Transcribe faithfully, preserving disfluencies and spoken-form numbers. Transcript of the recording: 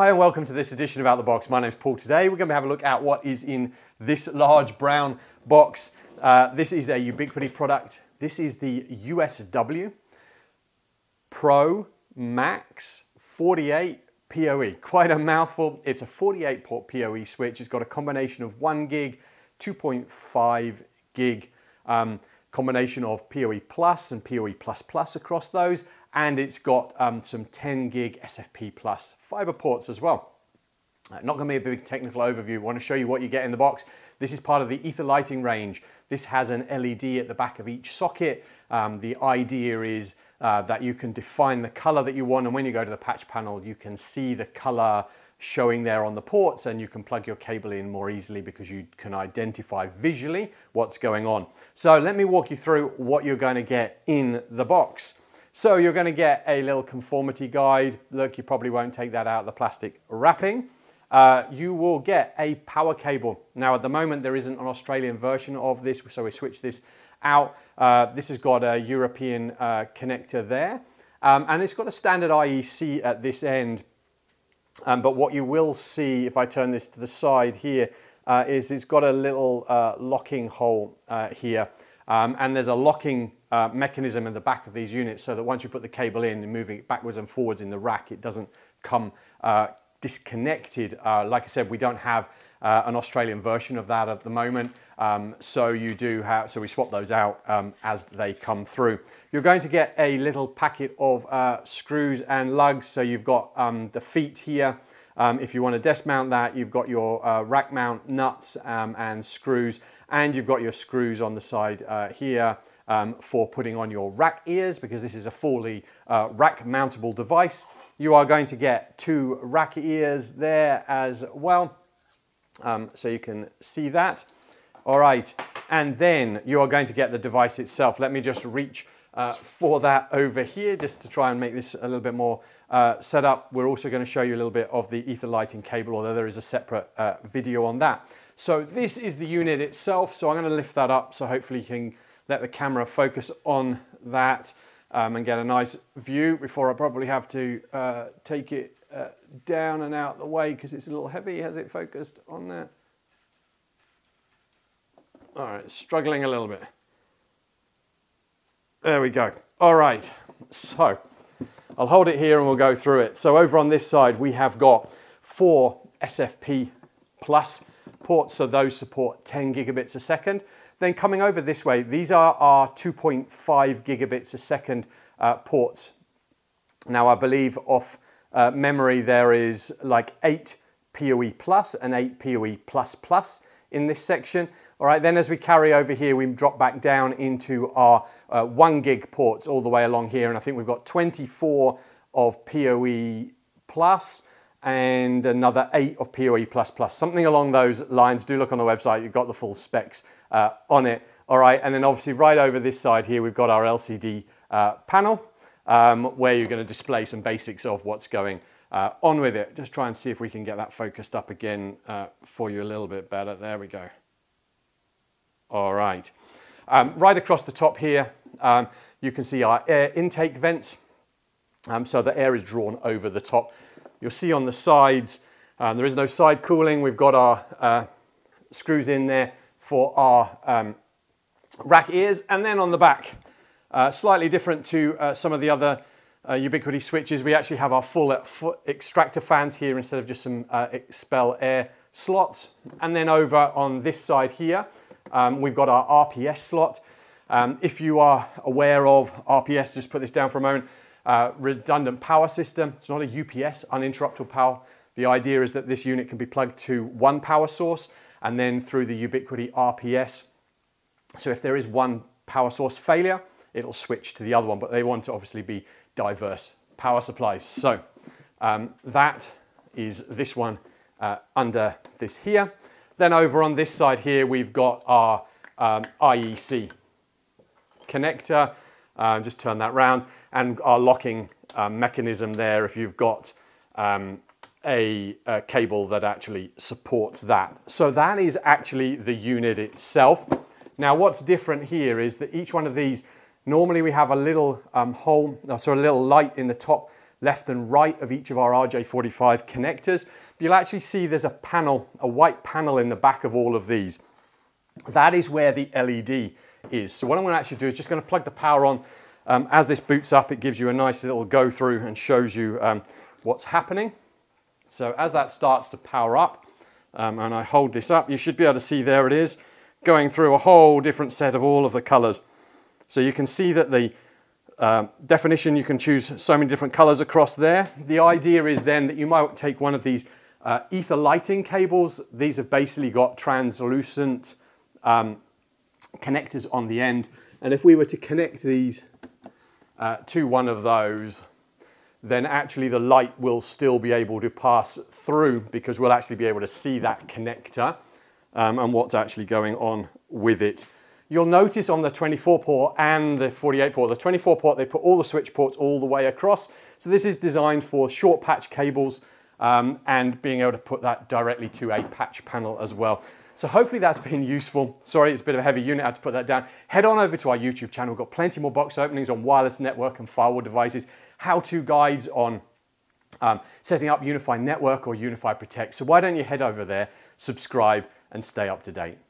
Hi and welcome to this edition of Out the Box. My name's Paul. Today we're going to have a look at what is in this large brown box. Uh, this is a Ubiquiti product. This is the U S W Pro Max forty-eight PoE. Quite a mouthful. It's a forty-eight port PoE switch. It's got a combination of one gig, two point five gig, um, combination of PoE Plus and PoE Plus Plus across those, and it's got um, some ten gig S F P plus fiber ports as well. Uh, not going to be a big technical overview. I want to show you what you get in the box. This is part of the Etherlighting range. This has an L E D at the back of each socket. Um, the idea is uh, that you can define the color that you want, and when you go to the patch panel, you can see the color showing there on the ports, and you can plug your cable in more easily because you can identify visually what's going on. So let me walk you through what you're going to get in the box. So you're going to get a little conformity guide. Look, you probably won't take that out of the plastic wrapping. Uh, you will get a power cable. Now at the moment there isn't an Australian version of this, so we switch this out. Uh, this has got a European uh, connector there, um, and it's got a standard I E C at this end. Um, but what you will see, if I turn this to the side here, uh, is it's got a little uh, locking hole uh, here. Um, and there's a locking uh, mechanism in the back of these units so that once you put the cable in and moving it backwards and forwards in the rack, it doesn't come uh, disconnected. Uh, like I said, we don't have uh, an Australian version of that at the moment. Um, so you do have, so we swap those out um, as they come through. You're going to get a little packet of uh, screws and lugs. So you've got um, the feet here. Um, if you want to desk mount that, you've got your uh, rack mount nuts um, and screws, and you've got your screws on the side uh, here um, for putting on your rack ears, because this is a fully uh, rack mountable device. You are going to get two rack ears there as well, um, so you can see that. All right, and then you are going to get the device itself. Let me just reach uh, for that over here just to try and make this a little bit more uh, set up. We're also going to show you a little bit of the Etherlighting cable, although there is a separate uh, video on that. So this is the unit itself. So I'm going to lift that up so hopefully you can let the camera focus on that um, and get a nice view before I probably have to uh, take it uh, down and out the way because it's a little heavy. Has it focused on that? All right, struggling a little bit. There we go. All right, so I'll hold it here and we'll go through it. So over on this side, we have got four S F P plus ports, so those support ten gigabits a second. Then coming over this way, these are our two point five gigabits a second uh, ports. Now I believe off uh, memory, there is like eight PoE plus and eight PoE plus plus in this section. All right, then as we carry over here, we drop back down into our uh, one gig ports all the way along here. And I think we've got twenty-four of PoE plus and another eight of PoE plus plus, something along those lines. Do look on the website, you've got the full specs uh, on it. All right, and then obviously right over this side here, we've got our L C D uh, panel um, where you're gonna display some basics of what's going uh, on with it. Just try and see if we can get that focused up again uh, for you a little bit better. There we go. All right, um, right across the top here, um, you can see our air intake vents. Um, so the air is drawn over the top. You'll see on the sides, um, there is no side cooling. We've got our uh, screws in there for our um, rack ears. And then on the back, uh, slightly different to uh, some of the other uh, Ubiquiti switches, we actually have our full extractor fans here instead of just some uh, expel air slots. And then over on this side here, Um, we've got our R P S slot. Um, if you are aware of R P S, just put this down for a moment, uh, redundant power system. It's not a U P S, uninterruptible power. The idea is that this unit can be plugged to one power source and then through the Ubiquiti R P S. So if there is one power source failure, it'll switch to the other one, but they want to obviously be diverse power supplies. So um, that is this one uh, under this here. Then over on this side here, we've got our um, I E C connector. Uh, just turn that round, and our locking uh, mechanism there if you've got um, a, a cable that actually supports that. So that is actually the unit itself. Now what's different here is that each one of these, normally we have a little um, hole, so a little light in the top left and right of each of our R J forty-five connectors. You'll actually see there's a panel, a white panel in the back of all of these. That is where the L E D is. So what I'm going to actually do is just going to plug the power on. Um, as this boots up, it gives you a nice little go through and shows you um, what's happening. So as that starts to power up, um, and I hold this up, you should be able to see there it is, going through a whole different set of all of the colors. So you can see that the uh, definition, you can choose so many different colors across there. The idea is then that you might take one of these Uh, Etherlighting cables. These have basically got translucent um, connectors on the end, and if we were to connect these uh, to one of those, then actually the light will still be able to pass through, because we'll actually be able to see that connector um, and what's actually going on with it. You'll notice on the twenty-four port and the forty-eight port, the twenty-four port, they put all the switch ports all the way across. So this is designed for short patch cables, Um, and being able to put that directly to a patch panel as well. So hopefully that's been useful. Sorry, it's a bit of a heavy unit, I had to put that down. Head on over to our YouTube channel. We've got plenty more box openings on wireless network and firewall devices, how-to guides on um, setting up UniFi Network or UniFi Protect. So why don't you head over there, subscribe, and stay up to date.